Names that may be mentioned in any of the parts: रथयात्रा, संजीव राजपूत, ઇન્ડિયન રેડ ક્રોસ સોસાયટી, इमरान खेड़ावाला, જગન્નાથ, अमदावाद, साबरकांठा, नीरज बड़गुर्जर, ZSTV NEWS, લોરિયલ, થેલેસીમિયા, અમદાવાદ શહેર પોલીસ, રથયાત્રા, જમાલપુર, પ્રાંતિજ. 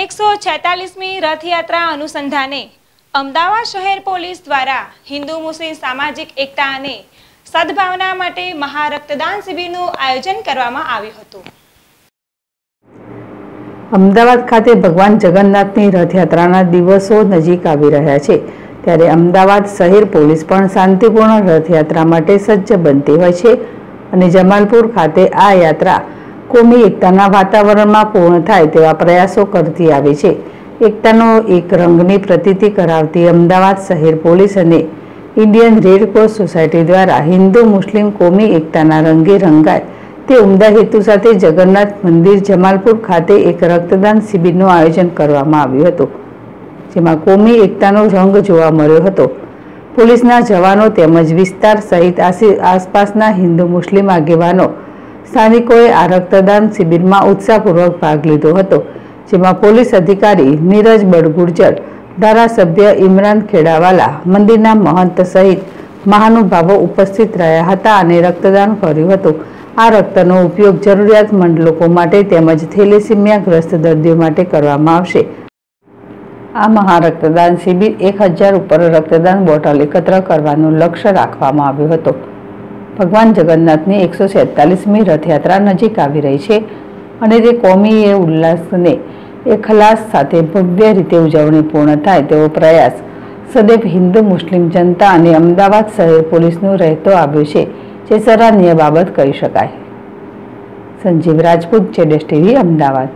146મી રથયાત્રા અનુસંધાને અમદાવાદ શહેર પોલીસ દ્વારા હિન્દુ મુસ્લિમ સામાજિક એકતા અને સદભાવના માટે મહા રક્તદાન શિબિરનું આયોજન કરવામાં આવ્યું હતું। અમદાવાદ ખાતે ભગવાન જગન્નાથની રથયાત્રાના દિવસો નજીક આવી રહ્યા છે, ત્યારે અમદાવાદ શહેર પોલીસ પણ શાંતિપૂર્ણ રથયાત્રા માટે સજ્જ બનતી હોય છે અને જમાલપુર ખાતે આ યાત્રા કોમી એકતાના વાતાવરણમાં પૂર્ણ થાય તેવા પ્રયાસો કરતી આવે છે। એકતાનો એક રંગની પ્રતીતિ કરાવતી અમદાવાદ શહેર પોલીસ અને ઇન્ડિયન રેડ ક્રોસ સોસાયટી દ્વારા હિન્દુ મુસ્લિમ કોમી એકતાના રંગે રંગાય તે ઉમદા હેતુ સાથે જગન્નાથ મંદિર જમાલપુર ખાતે એક રક્તદાન શિબિરનું આયોજન કરવામાં આવ્યું હતું, જેમાં કોમી એકતાનો રંગ જોવા મળ્યો હતો। પોલીસના જવાનો તેમજ વિસ્તાર સહિત આસપાસના હિન્દુ મુસ્લિમ આગેવાનો સ્થાનિકોએ આ રક્તદાન શિબિરમાં ઉત્સાહપૂર્વક ભાગ લીધો હતો, જેમાં પોલીસ અધિકારી नीरज बड़गुर्जर, ધારાસભ્ય इमरान खेड़ावाला, મંદિરના મહંત સહિત મહાનુભાવો ઉપસ્થિત રહ્યા હતા અને રક્તદાન કર્યું હતું। આ રક્તનો ઉપયોગ જરૂરિયાતમંદ લોકો માટે તેમજ થેલેસીમિયાગ્રસ્ત દર્દીઓ માટે કરવામાં આવશે। આ મહારક્તદાન શિબિર 1000 ઉપર રક્તદાન બોટલ એકત્ર કરવાનું લક્ષ્ય રાખવામાં આવ્યું હતું। भगवान जगन्नाथ ने 146મી रथयात्रा नजीक आ रही है और ये कौमी उल्लास ने एखलास साथ भव्य रीते उजवणी पूर्ण थाय तेवो प्रयास सदैव हिंदू मुस्लिम जनता और अमदावाद शहर पोलीसनो रहतो आव्यो छे, जे सराहनीय बाबत कही शकाय। संजीव राजपूत, ZSTV अमदावाद।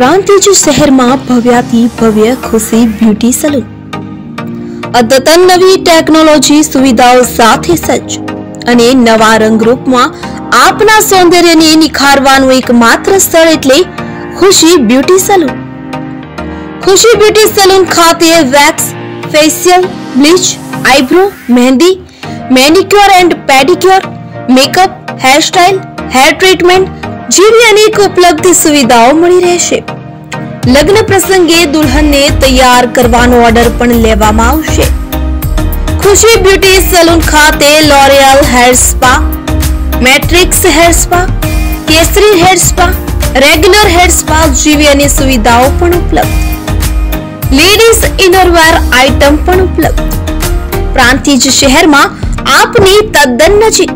प्रांतिज शहर में भव्याती भव्य खुशी ब्यूटी सलून अद्यतन नवी टेक्नोलॉजी सुविधाओं साथे सज्ज अने नवा रंगरूप में आपना सौंदर्य ने निखारवानुं एकमात्र स्थळ एटले Khushi beauty salon. Khushi beauty salon खाते wax, facial, bleach, eyebrow, mehndi, manicure and pedicure, makeup, hair style, hair treatment જેવી અનેક ઉપલબ્ધ સુવિધાઓ મળી રહેશે। લગ્ન પ્રસંગે દુલ્હનને તૈયાર કરવાનો ઓર્ડર પણ લેવામાં આવશે। ખુશી બ્યુટી સલૂન ખાતે લોરિયલ hair spa, Matrix hair spa, Kesari hair spa, regular hair spa જેવી અનેક સુવિધાઓ પણ ઉપલબ્ધ, લેડીઝ ઇનરવેર આઇટમ પણ ઉપલબ્ધ। પ્રાંતિજ શહેરમાં આપની તદ્દન નજીક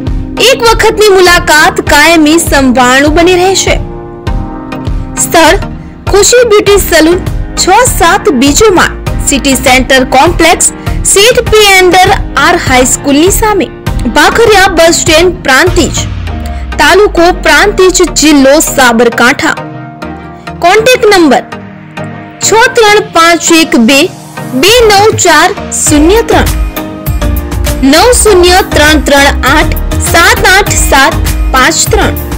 एक वखतनी मुलाकात कायमी संभाळनु बनी रहेशे। स्थळ खुशी ब्यूटी सलून 6-7 बीजो माळ, सिटी सेंटर कॉम्प्लेक्स, सीट पी अंडर आर हाई स्कूल नी सामे, बाखरिया बस स्टेशन, प्रांतिज, तालुको प्रांतिज, जिल्लो साबरकांठा। Contact number 635122940390338 78753।